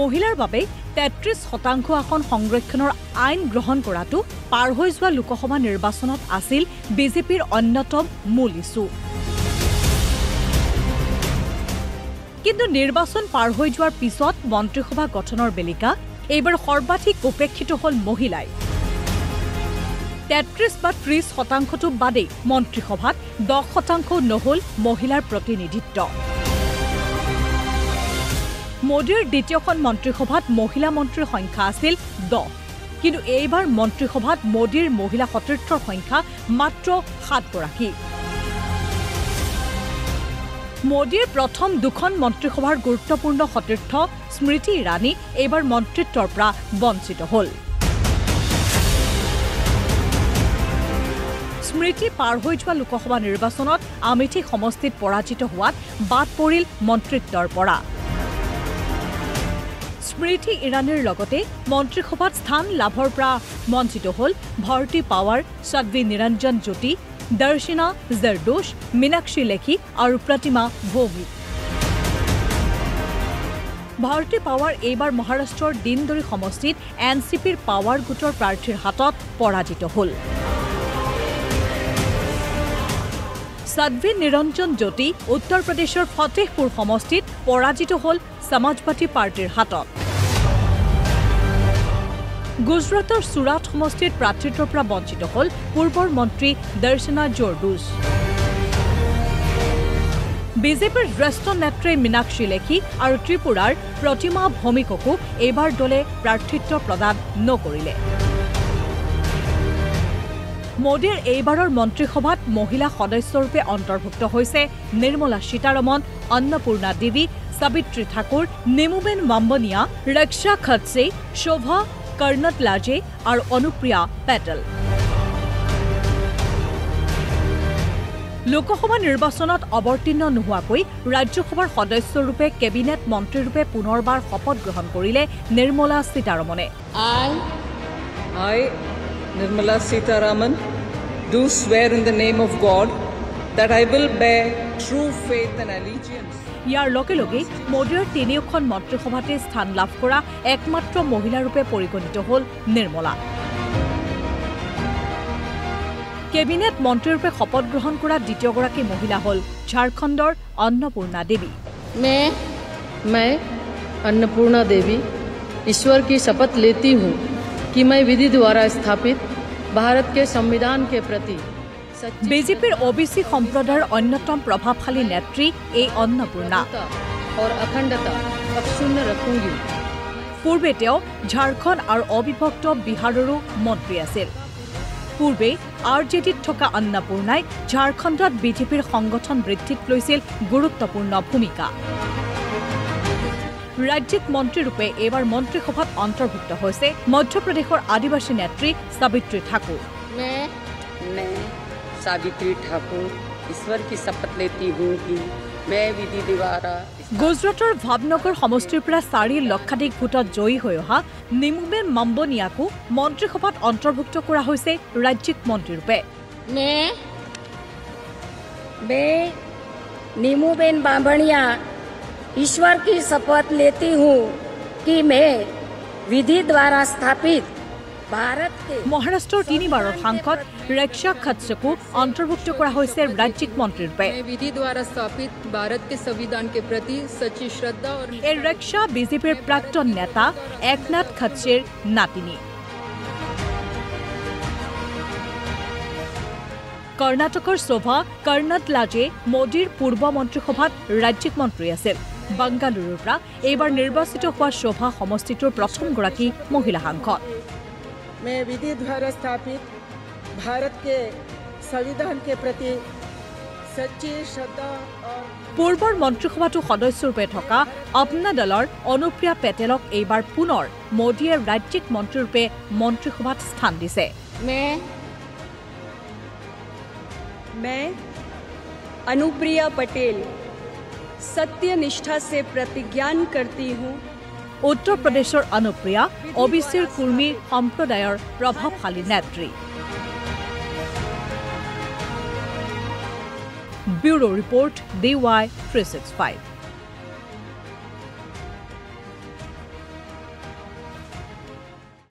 মহিলাৰ বাবে 33% আসন সংৰক্ষণৰ আইন গ্ৰহণ কৰাটো পাৰ হৈ যোৱা লোকসভা নিৰ্বাচনত আছিল বিজেপিৰ অন্যতম মূল ইস্যু। কিন্তু নিৰ্বাচন পাৰ হৈ যোৱাৰ পিছত মন্ত্ৰীসভা গঠনৰ বেলিকা এইবাৰ সৰ্বাধিক উপেক্ষিত হ'ল মহিলাই। 33 বা 30% বাদেই মন্ত্ৰীসভাত 10% নহ'ল মহিলাৰ প্ৰতিনিধিত্ব। মোদীৰ দ্বিতীয়খন মন্ত্ৰীসভাত মহিলা মন্ত্ৰীৰ সংখ্যা আছিল 10, কিন্তু এইবাৰ মন্ত্ৰীসভাত মোদীৰ মহিলা সতীৰ্থৰ সংখ্যা মাত্ৰ 7গৰাকী। মোদীৰ প্ৰথম দুখন মন্ত্ৰীসভাৰ গুৰুত্বপূৰ্ণ সতীৰ্থ স্মৃতি ইৰাণী এইবাৰ মন্ত্ৰিত্বৰ পৰা বঞ্চিত হ'ল। স্মৃতি পাৰ হৈ যোৱা লোকসভা নিৰ্বাচনত আমেঠি সমষ্টিত পৰাজিত হোৱাত বাদ পৰিল মন্ত্ৰিত্বৰ পৰা। স্মৃতি ইৰাণীৰ লগতে মন্ত্ৰীসভাত স্থান লাভৰ পৰা বঞ্চিত হ'ল ভাৰতী পাৱাৰ, সাধ্বী নিৰঞ্জন জ্যোতি, দৰ্শনা জাৰদোশ, মীনাক্ষী লেখি আৰু প্ৰতিমা ভৌমিক। ভাৰতী পাৱাৰ এইবাৰ মহাৰাষ্ট্ৰৰ দিনদৰি সমষ্টিত NCPৰ পাৱাৰ গোটৰ প্ৰাৰ্থীৰ হাতত পৰাজিত হ'ল। সাধ্বী নিৰঞ্জন জ্যোতি উত্তৰ প্ৰদেশৰ ফতেহপুৰ সমষ্টিত পৰাজিত হ'ল সমাজবাদী পাৰ্টিৰ হাতত। গুজৰাটৰ সুৰাট সমষ্টিত প্ৰাৰ্থিত্বৰ পৰা বঞ্চিত হ'ল পূৰ্বৰ মন্ত্ৰী দৰ্শনা জাৰদোশ। বিজেপিৰ জ্যেষ্ঠ নেত্ৰী মীনাক্ষী লেখি আৰু ত্ৰিপুৰাৰ প্ৰতিমা ভৌমিককো এইবাৰ দলে প্ৰাৰ্থিত্ব প্ৰদান নকৰিলে। মোদীৰ এইবাৰৰ মন্ত্ৰীসভাত মহিলা সদস্যৰূপে অন্তৰ্ভুক্ত হৈছে নিৰ্মলা সীতাৰমণ, অন্নপূৰ্ণা দেৱী, সাবিত্ৰী ঠাকুৰ, হোমোবেন মামু, ৰক্ষা খটছে, শোভা কাৰণথ আৰু অনুপ্ৰিয়া পেটেল। লোকসভা নিৰ্বাচনত অৱতীৰ্ণ নোহোৱাকৈ ৰাজ্যসভাৰ সদস্যৰূপে কেবিনেট মন্ত্ৰীৰূপে পুনৰবাৰ শপত গ্ৰহণ কৰিলে নিৰ্মলা সীতাৰমণে। Nirmala Sitharaman, do swear in the name of God that I will bear true faith and allegiance. ইয়াৰ লগে লগে মোদীৰ তিনিওখন মন্ত্ৰীসভাতে স্থান লাভ কৰা একমাত্ৰ মহিলাৰূপে পৰিগণিত হ'ল নিৰ্মলা। কেবিনেট মন্ত্ৰীৰূপে শপত গ্ৰহণ কৰা দ্বিতীয়গৰাকী মহিলা হ'ল ঝাৰখণ্ডৰ অন্নপূৰ্ণা দেৱী। मैं अन्नपूर्णा देवी ईश्वर की शपथ लेती हूँ कि मैं विधि द्वारा स्थापित भारत के संविधान के प्रति। बीजेपी ओबीसी संप्रदायर अन्यतम प्रभावशाली नेत्री ए अन्नपूर्णा और अखंडता अक्षुण्ण रखूंगी। पूर्वे झारखंड और अविभक्त बिहारों मंत्री आसिल। पूर्वे आरजेडीत थका अन्नपूर्णाय झारखंडत बीजेपीर संगठन बृद्धित লৈছিল গুৰুত্বপূৰ্ণ ভূমিকা। राज्यिक मंत्रीरूपे एबार मंत्रिसभा अंतर्भुक्त होइसे मध्यप्रदेशर आदिवासी नेत्री सावित्री ठाकुर। मैं सावित्री ठाकुर ईश्वर की शपथ लेती हूँ कि मैं विधि द्वारा। गुजरातर भावनगर समष्टिर परा 4 लाखाधिक भोटत जयी হৈ অহা হোমোবেন মামু মন্ত্রিসভা अंतर्भुक्त কৰা হৈছে राज्यिक मंत्रीरूपे। मैं হোমোবেন মামু ईश्वर की शपथ लेती हूँ कि मैं विधि द्वारा स्थापित भारत के। महाराष्ट्र तीन बार सांसद रक्षा खटसे को अंतर्भुक्त करा होइसे राज्यिक मंत्री रूपे। विधि द्वारा स्थापित भारत के संविधान के प्रति सच्ची श्रद्धा और। रक्षा बीजेपीर प्राक्तन नेता एकनाथ खटसेर नातिनी। कर्णाटकर शोभा कारणथ मोदीर पूर्व मंत्रिसभा राज्यिक मंत्री आसिल। बेंगालुरुर পৰা এইবাৰ নিৰ্বাচিত হোৱা শোভা সমষ্টিটোৰ প্ৰথমগৰাকী মহিলা সাংসদ। মই বিধি দ্বাৰা স্থাপিত ভাৰত কে সংবিধান কে প্ৰতি সচ্চি শ্ৰদ্ধা। পূৰ্বৰ মন্ত্ৰীসভাটো সদস্যৰূপে থকা আপনা দলৰ অনুপ্ৰিয়া পেটেলক এইবাৰ পুনৰ মোদীয়ে ৰাজ্যিক মন্ত্ৰীৰূপে মন্ত্ৰীসভাত স্থান দিছে। मैं अनुप्रिया पटेल सत्य निष्ठा से प्रतिज्ञान करती हूँ। उत्तर प्रदेश और अनुप्रिया ओबीसी कुर्मी सम्प्रदायर प्रभावशाली नेत्री। Bureau report DY365।